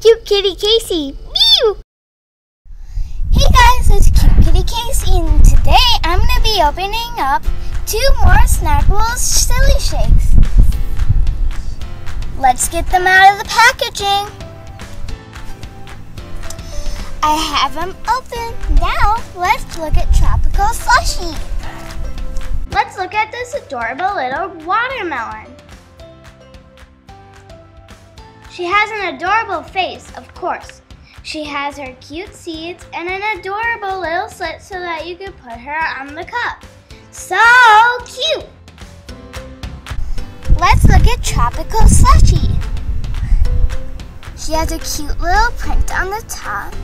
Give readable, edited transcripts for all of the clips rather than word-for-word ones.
Kute Kitty Kacie. Mew! Hey guys, it's Kute Kitty Kacie, and today I'm going to be opening up 2 more Snackables Silly Shakes. Let's get them out of the packaging. I have them open. Now let's look at Tropical Slushie. Let's look at this adorable little watermelon. She has an adorable face, of course. She has her cute seeds and an adorable little slit so that you can put her on the cup. So cute! Let's look at Tropical Slushie. She has a cute little print on the top.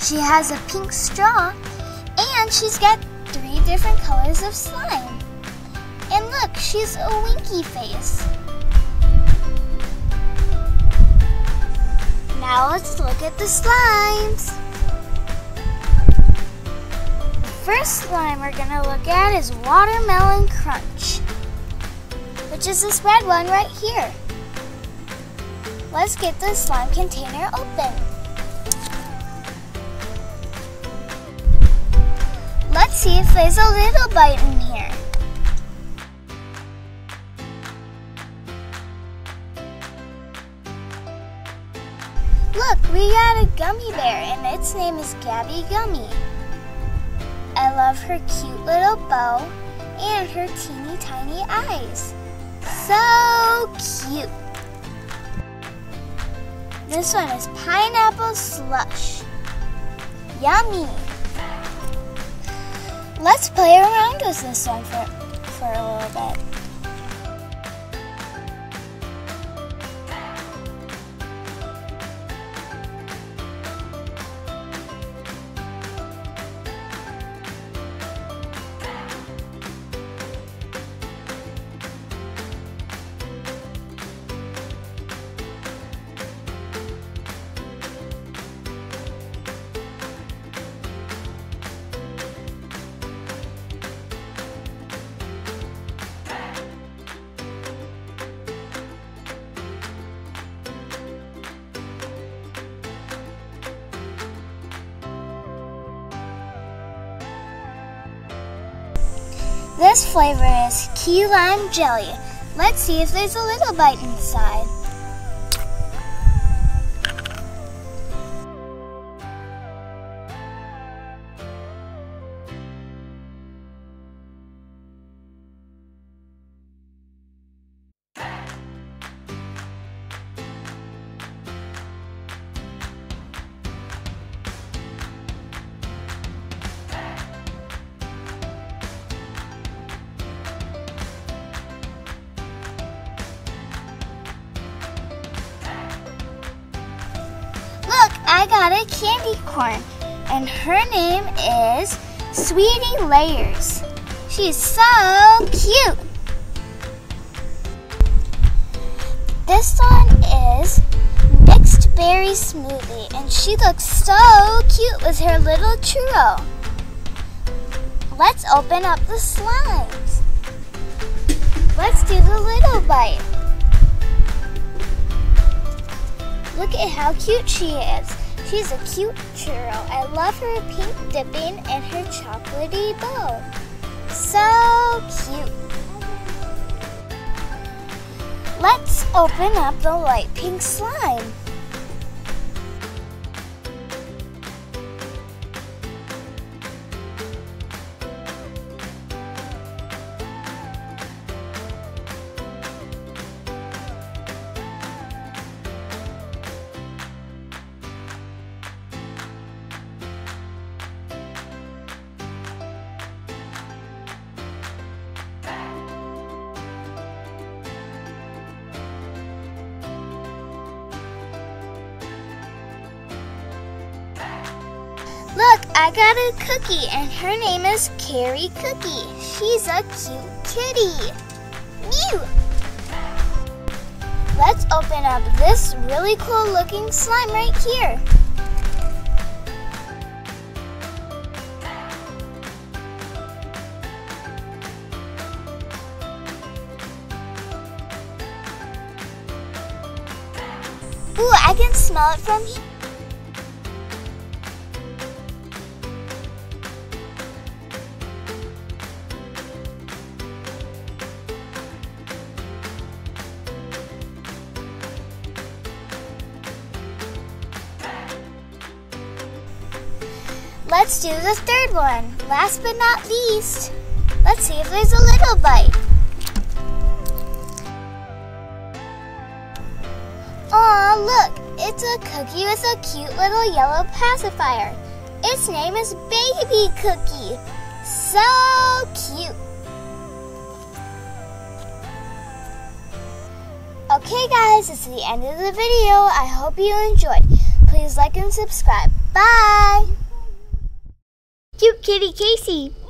She has a pink straw, and she's got 3 different colors of slime. And look, she's a winky face. Now let's look at the slimes. The first slime we're going to look at is Watermelon Crunch, which is this red one right here. Let's get the slime container open. Let's see if there's a little bite in here. Look, we got a gummy bear, and its name is Gabby Gummy. I love her cute little bow and her teeny tiny eyes. So cute! This one is Pineapple Slush. Yummy! Let's play around with this one for a little bit. This flavor is key lime jelly. Let's see if there's a little bite inside. I got a candy corn, and her name is Sweetie Layers. She's so cute! This one is Mixed Berry Smoothie, and she looks so cute with her little churro. Let's open up the slimes. Let's do the little bite. Look at how cute she is. She's a cute churro. I love her pink dipping and her chocolatey bow. So cute. Let's open up the light pink slime. Look, I got a cookie, and her name is Carrie Cookie. She's a cute kitty. Mew! Let's open up this really cool looking slime right here. Ooh, I can smell it from here. Let's do the third one. Last but not least, let's see if there's a little bite. Aw, look, it's a cookie with a cute little yellow pacifier. Its name is Baby Cookie. So cute. Okay guys, it's the end of the video. I hope you enjoyed. Please like and subscribe. Bye! Kute Kitty Kacie.